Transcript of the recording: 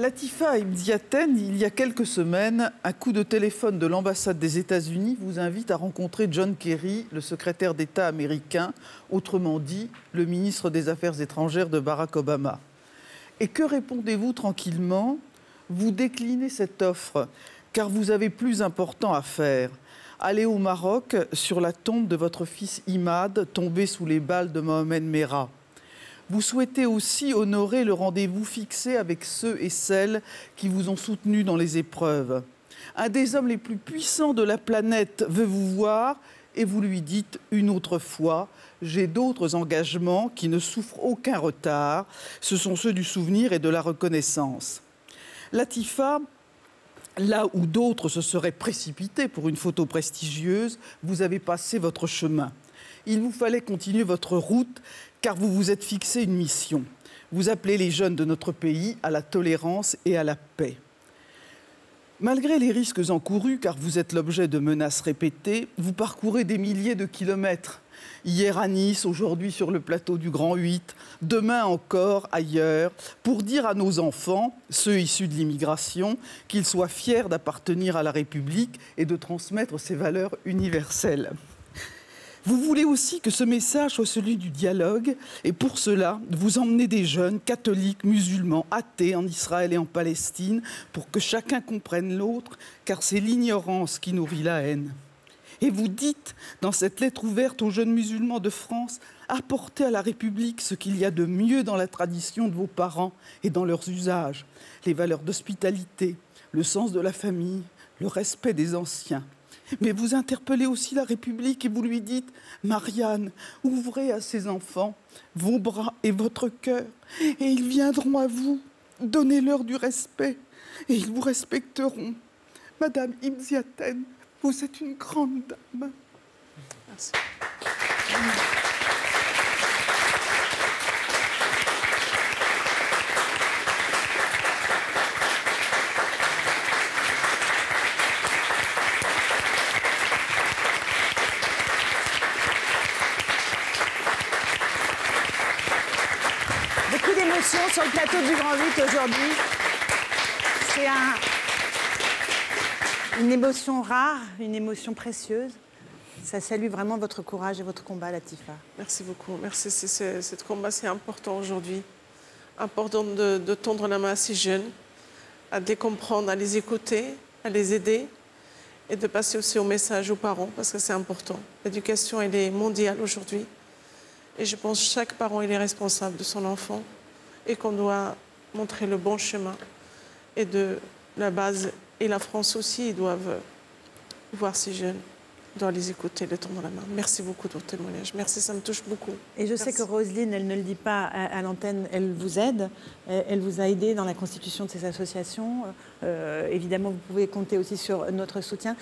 Latifa Ibn Ziaten, il y a quelques semaines, un coup de téléphone de l'ambassade des États-Unis vous invite à rencontrer John Kerry, le secrétaire d'État américain, autrement dit, le ministre des Affaires étrangères de Barack Obama. Et que répondez-vous tranquillement? Vous déclinez cette offre, car vous avez plus important à faire. Allez au Maroc sur la tombe de votre fils Imad, tombé sous les balles de Mohamed Merah. Vous souhaitez aussi honorer le rendez-vous fixé avec ceux et celles qui vous ont soutenu dans les épreuves. Un des hommes les plus puissants de la planète veut vous voir et vous lui dites une autre fois « J'ai d'autres engagements qui ne souffrent aucun retard. Ce sont ceux du souvenir et de la reconnaissance. » Latifa, là où d'autres se seraient précipités pour une photo prestigieuse, vous avez passé votre chemin. Il vous fallait continuer votre route car vous vous êtes fixé une mission. Vous appelez les jeunes de notre pays à la tolérance et à la paix. Malgré les risques encourus, car vous êtes l'objet de menaces répétées, vous parcourez des milliers de kilomètres. Hier à Nice, aujourd'hui sur le plateau du Grand 8, demain encore ailleurs, pour dire à nos enfants, ceux issus de l'immigration, qu'ils soient fiers d'appartenir à la République et de transmettre ses valeurs universelles. Vous voulez aussi que ce message soit celui du dialogue et pour cela, vous emmenez des jeunes catholiques, musulmans, athées en Israël et en Palestine pour que chacun comprenne l'autre car c'est l'ignorance qui nourrit la haine. Et vous dites dans cette lettre ouverte aux jeunes musulmans de France, apportez à la République ce qu'il y a de mieux dans la tradition de vos parents et dans leurs usages, les valeurs d'hospitalité, le sens de la famille, le respect des anciens. Mais vous interpellez aussi la République et vous lui dites « Marianne, ouvrez à ses enfants vos bras et votre cœur et ils viendront à vous, donnez-leur du respect et ils vous respecteront. Madame Ibn Ziaten, vous êtes une grande dame. » Merci. Sur le plateau du Grand 8 aujourd'hui, c'est une émotion rare, une émotion précieuse. Ça salue vraiment votre courage et votre combat, Latifa. Merci beaucoup. Merci. Ce combat, c'est important aujourd'hui. Important de tendre la main à ces jeunes, à les comprendre, à les écouter, à les aider et de passer aussi au message aux parents parce que c'est important. L'éducation, elle est mondiale aujourd'hui et je pense que chaque parent, il est responsable de son enfant. Et qu'on doit montrer le bon chemin. Et de la base, et la France aussi, ils doivent voir ces jeunes, ils doivent les écouter, les tendre la main. Merci beaucoup de votre témoignage. Merci, ça me touche beaucoup. Et je sais que Roselyne, elle ne le dit pas à l'antenne, elle vous aide. Elle vous a aidé dans la constitution de ces associations. Évidemment, vous pouvez compter aussi sur notre soutien.